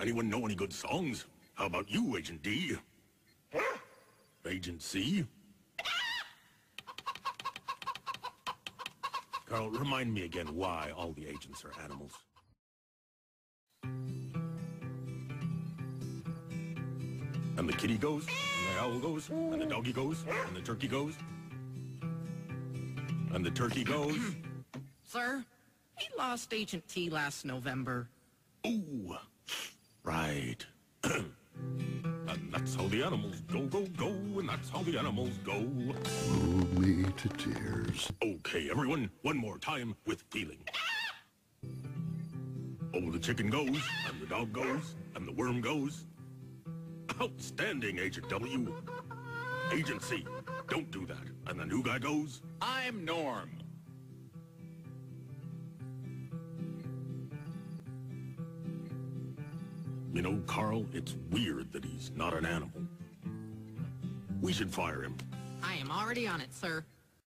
Anyone know any good songs? How about you, Agent D? Agent C? Carl, remind me again why all the agents are animals. And the kitty goes, and the owl goes, and the doggy goes, and the turkey goes. And the turkey goes. Sir, he lost Agent T last November. Ooh, right. And that's how the animals go, go, go, and that's how the animals go. Move me to tears. Okay, everyone, one more time with feeling. Oh, the chicken goes, and the dog goes, and the worm goes. Outstanding, Agent W. Agent C, don't do that. And the new guy goes, I'm Norm. You know, Carl, it's weird that he's not an animal. We should fire him. I am already on it, sir.